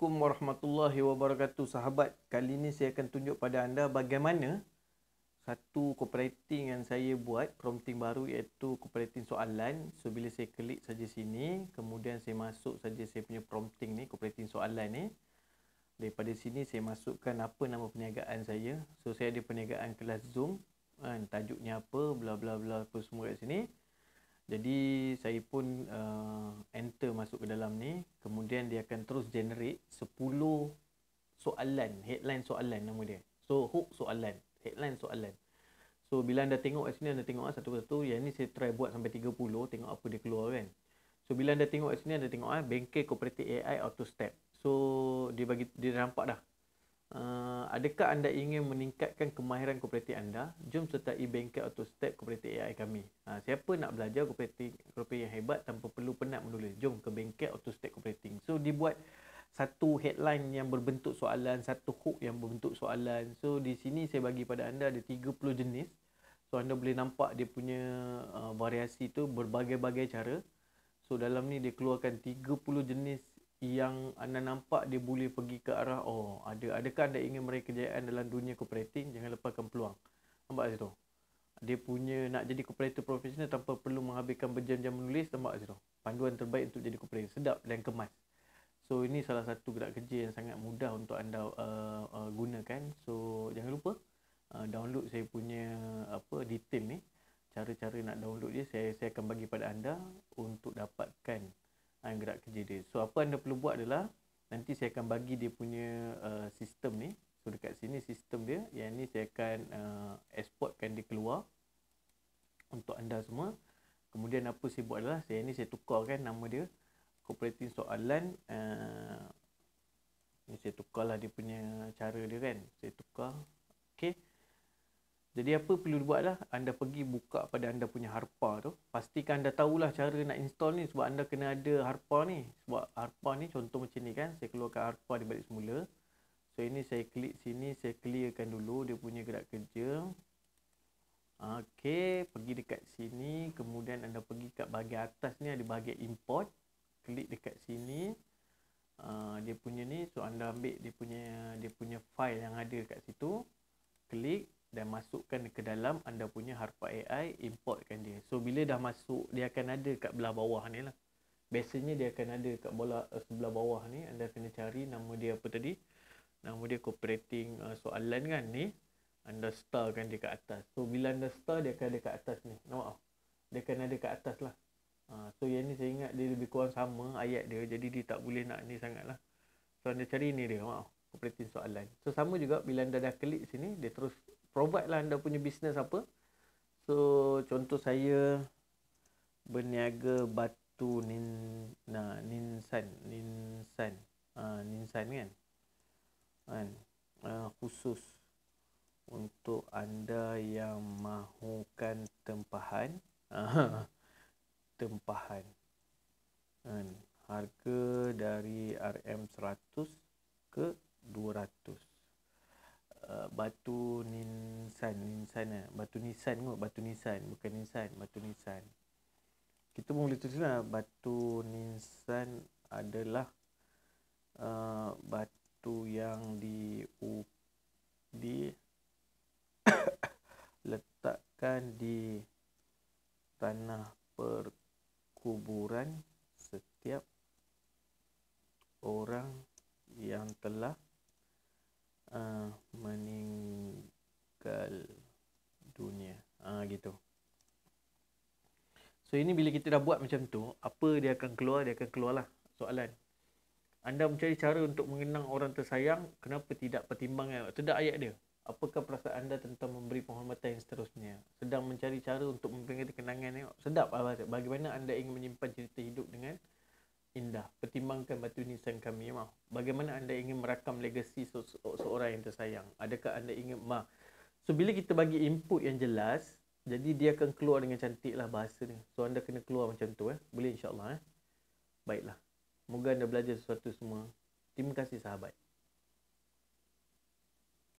Assalamualaikum warahmatullahi wabarakatuh sahabat. Kali ini saya akan tunjuk pada anda bagaimana satu copywriting yang saya buat, prompting baru, iaitu copywriting soalan. So bila saya klik saja sini, kemudian saya masuk saja saya punya prompting ni, copywriting soalan ni. Daripada sini saya masukkan apa nama perniagaan saya. So saya ada perniagaan kelas Zoom, tajuknya apa, bla bla bla, apa semua kat sini. Jadi saya pun enter masuk ke dalam ni. Kemudian dia akan terus generate 10 soalan. Headline soalan nama dia. So hook soalan, headline soalan. So bila anda tengok kat sini, anda tengok satu persatu. Yang ni saya try buat sampai 30, tengok apa dia keluar kan. So bila anda tengok kat sini, anda tengok bengkel kooperatif AI auto step. So dia nampak dah. Adakah anda ingin meningkatkan kemahiran kooperatif anda? Jom sertai bengkel auto step kooperatif AI kami. Siapa nak belajar kooperatif yang hebat tanpa perlu penat menulis? Jom ke bengkel auto step kooperatif. So dibuat satu headline yang berbentuk soalan, satu hook yang berbentuk soalan. So di sini saya bagi pada anda ada 30 jenis. So anda boleh nampak dia punya variasi tu berbagai-bagai cara. So dalam ni dia keluarkan 30 jenis yang anda nampak dia boleh pergi ke arah adakah anda ingin meraih kejayaan dalam dunia kooperating? Jangan lepaskan peluang. Nampak kat situ? Dia punya nak jadi kooperator profesional tanpa perlu menghabiskan berjam-jam menulis. Nampak kat situ? Panduan terbaik untuk jadi kooperator, sedap dan kemas. So ini salah satu gerak kerja yang sangat mudah untuk anda gunakan. So jangan lupa download saya punya apa detail ni, cara-cara nak download dia saya akan bagi pada anda untuk dapatkan gerak kerja dia. So apa anda perlu buat adalah nanti saya akan bagi dia punya sistem ni. So dekat sini sistem dia. Yang ni saya akan exportkan dia keluar untuk anda semua. Kemudian apa saya buat adalah saya tukarkan nama dia copywriting soalan. Ni saya tukarlah dia punya cara dia kan. Saya tukar. Okey. Jadi apa perlu buatlah, anda pergi buka pada anda punya HARPA tu. Pastikan anda tahulah cara nak install ni sebab anda kena ada HARPA ni. Sebab HARPA ni contoh macam ni kan, saya keluarkan HARPA di balik semula. So ini saya klik sini, saya clearkan dulu dia punya gerak kerja. Okey, pergi dekat sini, kemudian anda pergi kat bahagian atas ni ada bahagian import. Klik dekat sini. Dia punya ni, so anda ambil dia punya file yang ada kat situ. Klik dan masukkan ke dalam anda punya HARPA AI, importkan dia. So bila dah masuk, dia akan ada kat belah bawah ni lah. Biasanya dia akan ada kat sebelah bawah ni. Anda kena cari nama dia apa tadi, nama dia copywriting soalan kan ni. Anda starkan dia kat atas. So bila anda star, dia akan ada kat atas ni. Nampak tak? Dia akan ada kat atas lah. So yang ni saya ingat dia lebih kurang sama ayat dia. Jadi dia tak boleh nak ni sangat lah. So anda cari ni dia, nampak tak? Copywriting soalan. So sama juga bila anda dah klik sini, dia terus provide lah anda punya bisnes apa. So contoh saya berniaga batu ninsan kan? Khusus untuk anda yang mahukan tempahan. Tempahan kan? Harga dari RM100 ke 200. Batu ninsan, batu nisan. Kita pun boleh tulislah batu ninsan adalah batu yang diletakkan di tanah perkuburan setiap orang yang telah meninggal dunia, gitu. So ini bila kita dah buat macam tu, apa dia akan keluar? Dia akan keluarlah soalan. Anda mencari cara untuk mengenang orang tersayang, kenapa tidak pertimbangkan? Itu dah ayat dia. Apakah perasaan anda tentang memberi penghormatan yang seterusnya? Sedang mencari cara untuk memperingati kenangan ni. Sedap lah. Bagaimana anda ingin menyimpan cerita hidup dengan indah, pertimbangkan batu nisan kami. Bagaimana anda ingin merakam legasi seorang yang tersayang? Adakah anda ingin So bila kita bagi input yang jelas, jadi dia akan keluar dengan cantik lah bahasa ni. So anda kena keluar macam tu Boleh insyaAllah Baiklah. Moga anda belajar sesuatu semua. Terima kasih sahabat.